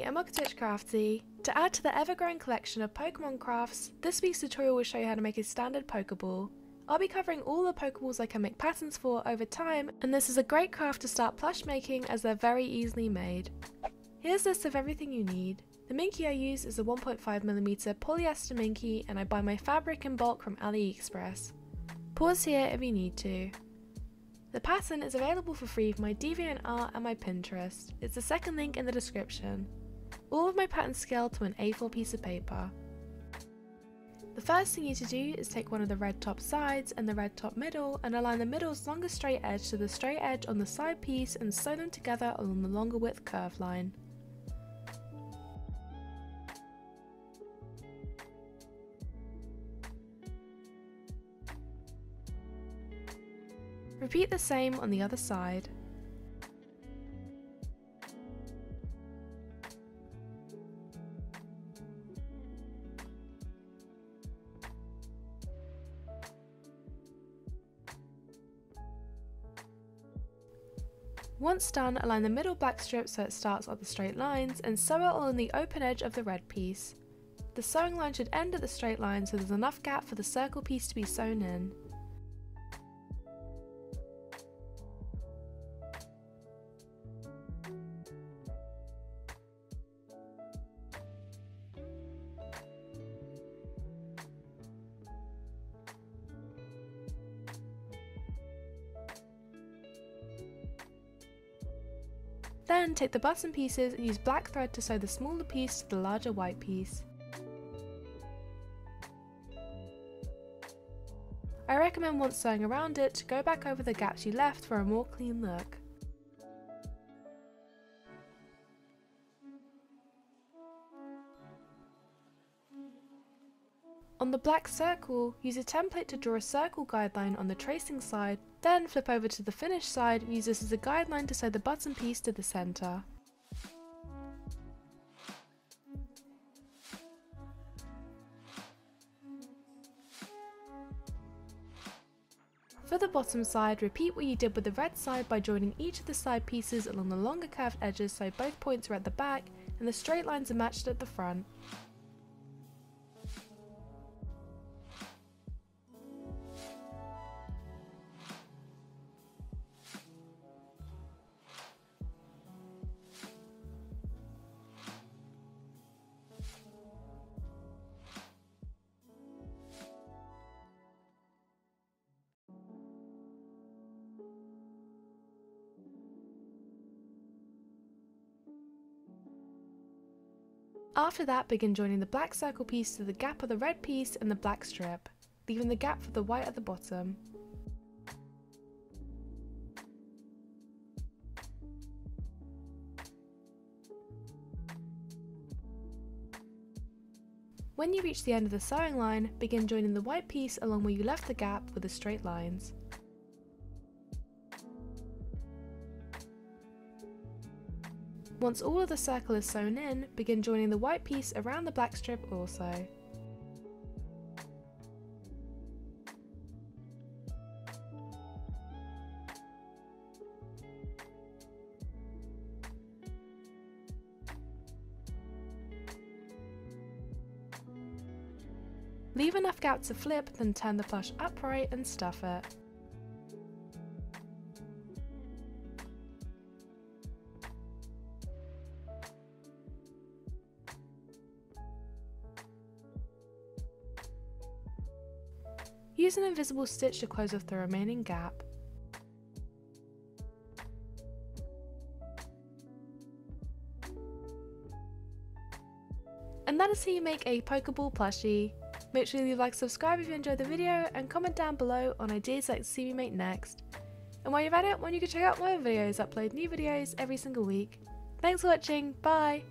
Minky and welcome to Witchcrafty. To add to the ever-growing collection of Pokemon crafts, this week's tutorial will show you how to make a standard Pokeball. I'll be covering all the Pokeballs I can make patterns for over time, and this is a great craft to start plush making as they're very easily made. Here's a list of everything you need. The Minky I use is a 1.5mm polyester Minky, and I buy my fabric in bulk from AliExpress. Pause here if you need to. The pattern is available for free from my DeviantArt and my Pinterest. It's the second link in the description. All of my patterns scale to an A4 piece of paper. The first thing you need to do is take one of the red top sides and the red top middle and align the middle's longer straight edge to the straight edge on the side piece and sew them together along the longer width curve line. Repeat the same on the other side. Once done, align the middle black strip so it starts on the straight lines and sew it along the open edge of the red piece. The sewing line should end at the straight line so there's enough gap for the circle piece to be sewn in. Then take the button pieces and use black thread to sew the smaller piece to the larger white piece. I recommend once sewing around it, go back over the gaps you left for a more clean look. On the black circle, use a template to draw a circle guideline on the tracing side, then flip over to the finished side and use this as a guideline to sew the button piece to the center. For the bottom side, repeat what you did with the red side by joining each of the side pieces along the longer curved edges so both points are at the back and the straight lines are matched at the front. After that, begin joining the black circle piece to the gap of the red piece and the black strip, leaving the gap for the white at the bottom. When you reach the end of the sewing line, begin joining the white piece along where you left the gap with the straight lines. Once all of the circle is sewn in, begin joining the white piece around the black strip also. Leave enough gap to flip, then turn the plush upright and stuff it. Use an invisible stitch to close off the remaining gap. And that is how you make a Pokeball plushie. Make sure you like, subscribe if you enjoyed the video, and comment down below on ideas you'd like to see me make next. And while you're at it, you can check out my other videos. I upload new videos every single week. Thanks for watching, bye!